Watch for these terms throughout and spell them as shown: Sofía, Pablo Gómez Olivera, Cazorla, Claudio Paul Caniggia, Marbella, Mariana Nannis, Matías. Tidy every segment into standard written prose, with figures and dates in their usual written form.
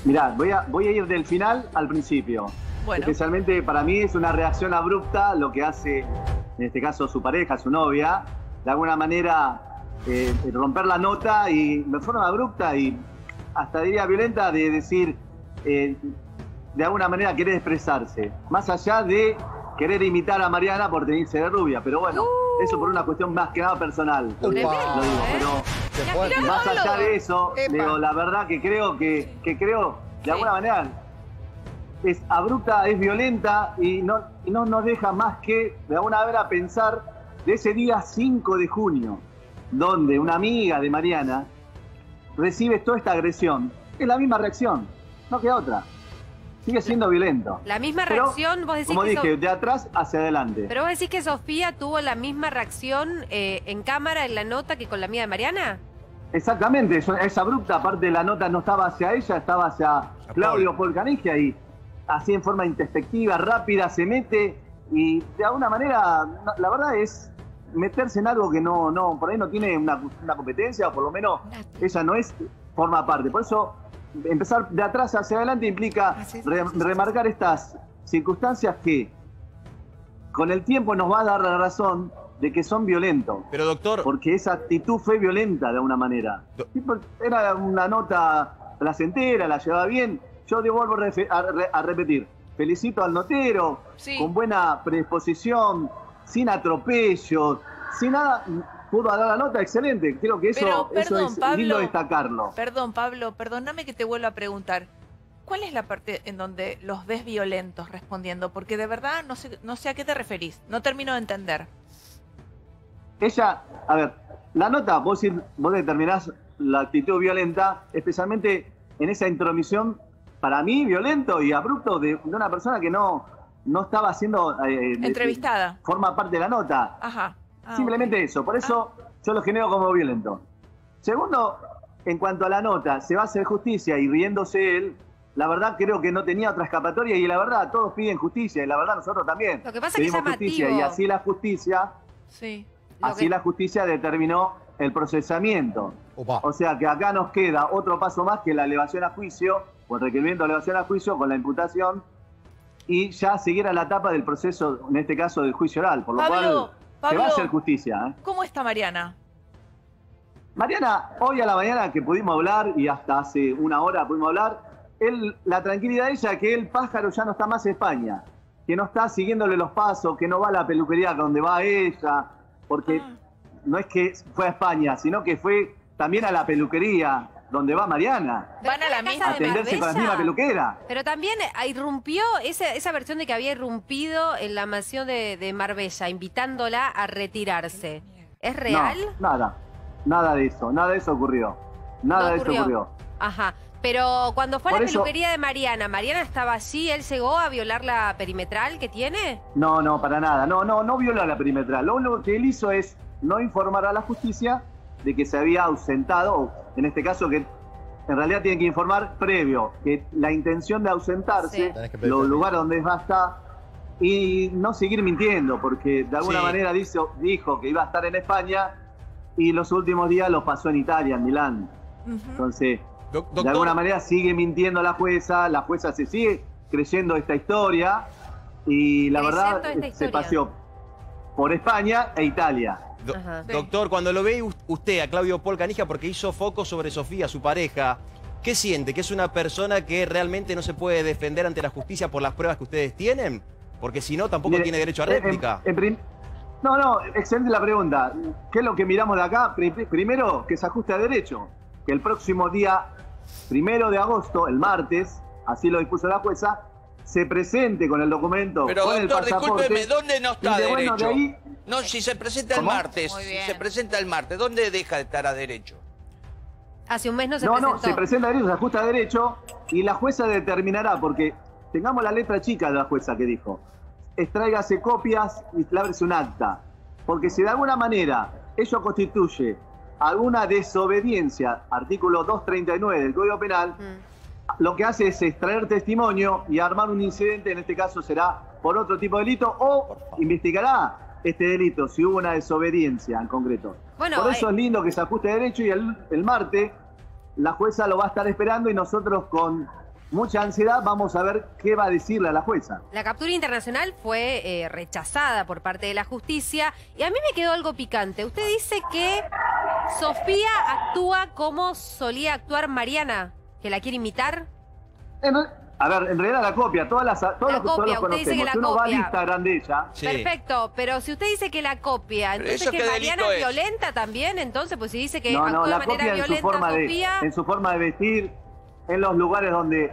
Mirá, voy a ir del final al principio. Bueno. Especialmente para mí es una reacción abrupta lo que hace, en este caso, su pareja, su novia. De alguna manera, romper la nota y de forma abrupta y hasta diría violenta de decir, de alguna manera querer expresarse. Más allá de querer imitar a Mariana por tenerse de rubia, pero bueno. Eso por una cuestión más que nada personal. Lo digo, pero más allá de eso, digo, la verdad que creo que de alguna manera es abrupta, es violenta y no nos deja más que de alguna manera pensar de ese día 5 de junio, donde una amiga de Mariana recibe toda esta agresión. Es la misma reacción, no queda otra. Sigue siendo violento. La misma reacción, pero, vos decís como que... Como dije, de atrás hacia adelante. ¿Pero vos decís que Sofía tuvo la misma reacción en cámara, en la nota, que con la amiga de Mariana? Exactamente, es abrupta. Aparte, la nota no estaba hacia ella, estaba hacia Claudio Paul Caniggia. Y así en forma introspectiva, rápida, se mete. Y de alguna manera, la verdad es meterse en algo que no por ahí no tiene una competencia, o por lo menos ella no es, forma parte. Por eso... Empezar de atrás hacia adelante implica remarcar estas circunstancias que con el tiempo nos va a dar la razón de que son violentos. Pero doctor... Porque esa actitud fue violenta de alguna manera. Era una nota placentera, la llevaba bien. Yo te vuelvo a repetir. Felicito al notero, con buena predisposición, sin atropellos, sin nada... Pudo dar la nota, excelente. Creo que eso, eso es Pablo, lindo destacarlo. Perdón, Pablo, perdóname que te vuelva a preguntar. ¿Cuál es la parte en donde los ves violentos respondiendo? Porque de verdad no sé a qué te referís. No termino de entender. Ella, a ver, la nota, vos determinás la actitud violenta, especialmente en esa intromisión, para mí, violento y abrupto de una persona que no estaba siendo... entrevistada. Forma parte de la nota. Ajá. Simplemente eso, por eso yo lo genero como violento. Segundo, en cuanto a la nota, se va a hacer justicia y riéndose él, la verdad creo que no tenía otra escapatoria y la verdad todos piden justicia y la verdad nosotros también. Lo que pasa es que es llamativo. Y así la justicia, la justicia determinó el procesamiento. Opa. O sea que acá nos queda otro paso más que la elevación a juicio, o el requerimiento de elevación a juicio con la imputación y ya seguir a la etapa del proceso, en este caso del juicio oral, por lo cual... Pablo, se va a hacer justicia. ¿Cómo está Mariana? Mariana, hoy a la mañana que pudimos hablar, y hasta hace una hora pudimos hablar, la tranquilidad de ella que el pájaro ya no está más en España, que no está siguiéndole los pasos, que no va a la peluquería donde va ella, porque no es que fue a España, sino que fue también a la peluquería donde va Mariana. Van a la misma atenderse con la misma peluquera. Pero también irrumpió esa versión de que había irrumpido en la mansión de Marbella, invitándola a retirarse. ¿Es real? No, nada de eso ocurrió. Nada de eso ocurrió. Ajá. Pero cuando fue a la peluquería de Mariana, ¿Mariana estaba allí? ¿Él llegó a violar la perimetral que tiene? No, para nada. No violó la perimetral. Lo único que él hizo es no informar a la justicia de que se había ausentado, en este caso que en realidad tienen que informar previo, que la intención de ausentarse, los lugares donde va a estar, y no seguir mintiendo, porque de alguna manera dijo que iba a estar en España y los últimos días los pasó en Italia, en Milán. Entonces, de alguna manera sigue mintiendo la jueza se sigue creyendo esta historia y la verdad se paseó por España e Italia. Doctor, cuando lo ve usted a Claudio Paul Caniggia, porque hizo foco sobre Sofía, su pareja, ¿qué siente? ¿Que es una persona que realmente no se puede defender ante la justicia por las pruebas que ustedes tienen? Porque si no, tampoco tiene derecho a réplica. No, excelente la pregunta. ¿Qué es lo que miramos de acá? Primero, que se ajuste a derecho. Que el próximo día, 1 de agosto, el martes, así lo dispuso la jueza, se presente con el documento, pero con doctor, el pasaporte. Discúlpeme, ¿dónde no está derecho? Bueno, de ahí... No, si se presenta el martes, ¿dónde deja de estar a derecho? Hace un mes no se presentó. No, se presenta a derecho, se ajusta a derecho y la jueza determinará, porque tengamos la letra chica de la jueza que dijo, extráigase copias y clábrese un acta, porque si de alguna manera ello constituye alguna desobediencia, artículo 239 del Código Penal, lo que hace es extraer testimonio y armar un incidente, en este caso será por otro tipo de delito o investigará este delito, si hubo una desobediencia en concreto. Bueno, por eso es lindo que se ajuste derecho y el martes La jueza lo va a estar esperando y nosotros con mucha ansiedad vamos a ver qué va a decirle a la jueza. La captura internacional fue rechazada por parte de la justicia y a mí me quedó algo picante. Usted dice que Sofía actúa como solía actuar Mariana, que la quiere imitar. A ver, en realidad la copia, todos los conocemos. Usted dice que la copia. Va al Instagram de ella. Sí. Perfecto, pero si usted dice que la copia, entonces que Mariana es violenta también, entonces pues si dice que actúa de manera violenta Sofía... en su forma de vestir, en los lugares donde...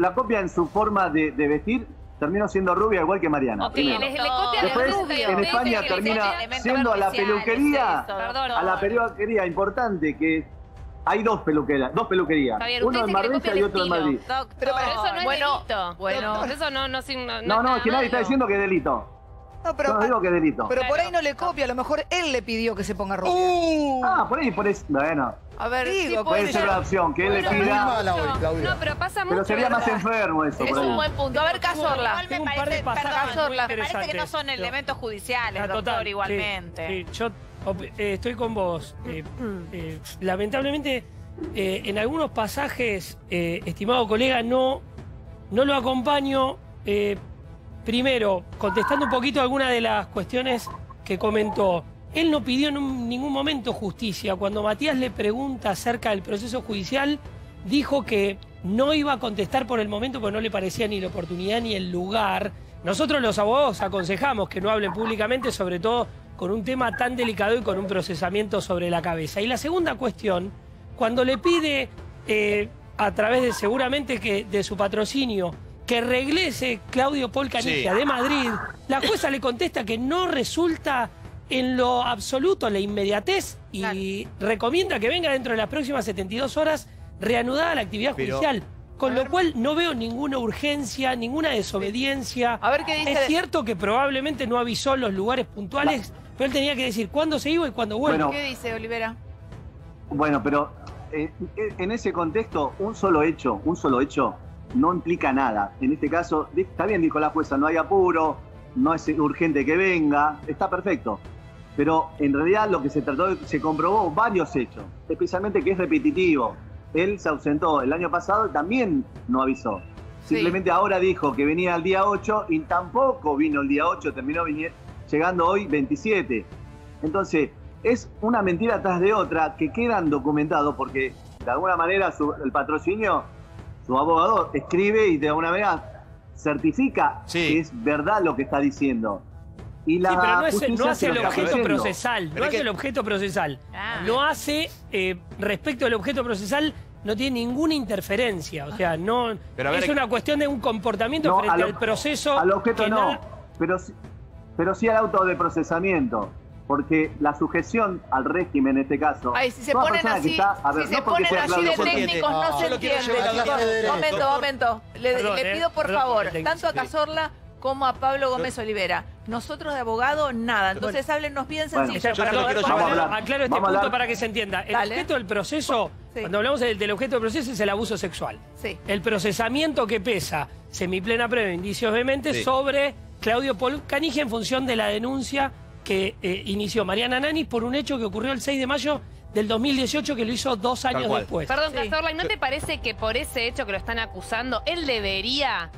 la copia en su forma de vestir, terminó siendo rubia igual que Mariana. Ok, le copia después, rubio. En España termina siendo a la peluquería importante que... Hay dos peluquerías, Javier, uno en Marbella y otro en Madrid. Doctor, pero para eso no es delito. Bueno, eso no es que nadie está diciendo que es delito. No, pero, no digo que es delito. Pero por ahí no le copia, a lo mejor él le pidió que se ponga rubia. Por eso, bueno. A ver, digo, puede ser la opción, que él le pida. No, pero pasa mucho. Pero sería más enfermo eso. Es un buen punto. A ver, Cazorla. Parece que no son elementos judiciales, doctor, igualmente. Estoy con vos. Lamentablemente, en algunos pasajes, estimado colega, no lo acompaño. Primero, contestando un poquito algunas de las cuestiones que comentó. Él no pidió en ningún momento justicia. Cuando Matías le pregunta acerca del proceso judicial, dijo que no iba a contestar por el momento porque no le parecía ni la oportunidad ni el lugar. Nosotros los abogados aconsejamos que no hablen públicamente, sobre todo con un tema tan delicado y con un procesamiento sobre la cabeza. Y la segunda cuestión, cuando le pide, a través de seguramente que de su patrocinio, que regrese Claudio Paul Caniggia de Madrid, la jueza le contesta que no resulta en lo absoluto la inmediatez y recomienda que venga dentro de las próximas 72 horas reanudada la actividad judicial. Con lo cual no veo ninguna urgencia, ninguna desobediencia. A ver qué dice. Es cierto que probablemente no avisó los lugares puntuales, pero él tenía que decir cuándo se iba y cuándo vuelve. Bueno, ¿qué dice Olivera? Bueno, pero en ese contexto, un solo hecho no implica nada. En este caso, está bien, dijo la jueza, no hay apuro, no es urgente que venga, está perfecto. Pero en realidad lo que se trató, se comprobó varios hechos, especialmente que es repetitivo. Él se ausentó el año pasado y también no avisó. Simplemente ahora dijo que venía el día 8 y tampoco vino el día 8, terminó llegando hoy 27. Entonces, es una mentira tras de otra que quedan documentados porque de alguna manera el patrocinio, su abogado escribe y de alguna manera certifica que es verdad lo que está diciendo. Y la pero no hace el objeto procesal, no hace el objeto procesal. No hace, respecto al objeto procesal, no tiene ninguna interferencia. O sea, no es una cuestión de un comportamiento frente al proceso. Al objeto no, pero sí al auto de procesamiento. Porque la sujeción al régimen, en este caso... Ay, si se ponen así, si se ponen así de técnicos, no se entiende. Momento. Le pido, por favor, tanto a Cazorla como a Pablo Gómez Olivera. Nosotros de abogado, nada. Entonces háblenos bien sencillo. Aclaro este punto para que se entienda. El objeto del proceso, cuando hablamos del objeto del proceso, es el abuso sexual. El procesamiento que pesa, semiplena previa, indicios vehementes, sobre Claudio Paul Caniggia en función de la denuncia que inició Mariana Nannis por un hecho que ocurrió el 6 de mayo del 2018, que lo hizo 2 años después. Perdón, Cazorla, ¿no te parece que por ese hecho que lo están acusando, él debería...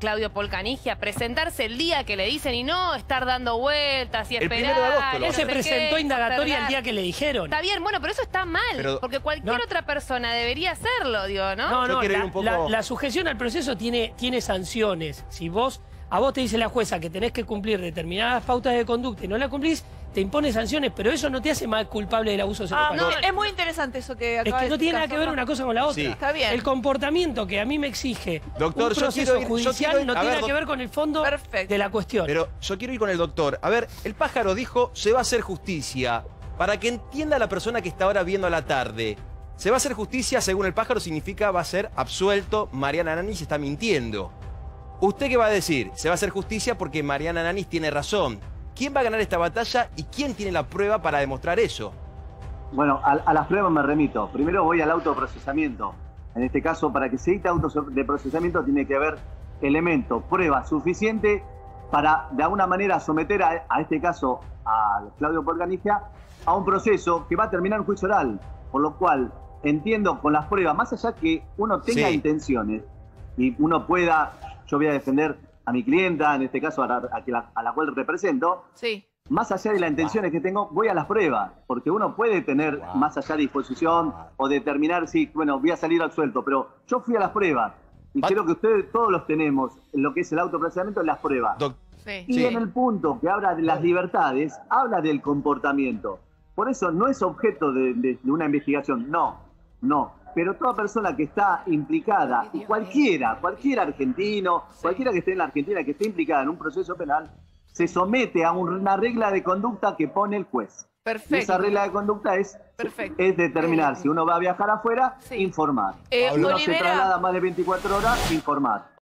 Claudio Paul Caniggia, presentarse el día que le dicen y no estar dando vueltas y esperar? Él se presentó indagatoria el día que le dijeron. Está bien, bueno, pero eso está mal, porque cualquier otra persona debería hacerlo, digo, ¿no? No, la sujeción al proceso tiene sanciones. Si a vos te dice la jueza que tenés que cumplir determinadas pautas de conducta y no la cumplís, te impone sanciones, pero eso no te hace más culpable del abuso sexual. Es muy interesante eso que acabas de decir. Es que no tiene nada que ver una cosa con la otra. Sí. Está bien. El comportamiento que a mí me exige doctor, un proceso judicial no tiene nada que ver con el fondo de la cuestión. Pero yo quiero ir con el doctor. A ver, el pájaro dijo, se va a hacer justicia. Para que entienda la persona que está ahora viendo a la tarde. Se va a hacer justicia, según el pájaro, significa va a ser absuelto. Mariana Nannis está mintiendo. ¿Usted qué va a decir? Se va a hacer justicia porque Mariana Nannis tiene razón. ¿Quién va a ganar esta batalla y quién tiene la prueba para demostrar eso? Bueno, a las pruebas me remito. Primero voy al autoprocesamiento. En este caso, para que se dicte auto de procesamiento tiene que haber elemento, prueba suficiente para, de alguna manera, someter a este caso a Claudio Paul Caniggia a un proceso que va a terminar en juicio oral. Por lo cual, entiendo con las pruebas, más allá que uno tenga intenciones y uno pueda, yo voy a defender a mi clienta, en este caso a la cual represento, más allá de las intenciones que tengo, voy a las pruebas, porque uno puede tener más allá de disposición o determinar si, bueno, voy a salir al suelto, pero yo fui a las pruebas y creo que ustedes todos los tenemos, lo que es el autoplazamiento, las pruebas. Y en el punto que habla de las libertades, habla del comportamiento. Por eso no es objeto de una investigación, no. Pero toda persona que está implicada, y cualquier argentino, cualquiera que esté en la Argentina, que esté implicada en un proceso penal, se somete a una regla de conducta que pone el juez. Perfecto. Y esa regla de conducta es determinar si uno va a viajar afuera, informar. Si uno se traslada más de 24 horas, informar.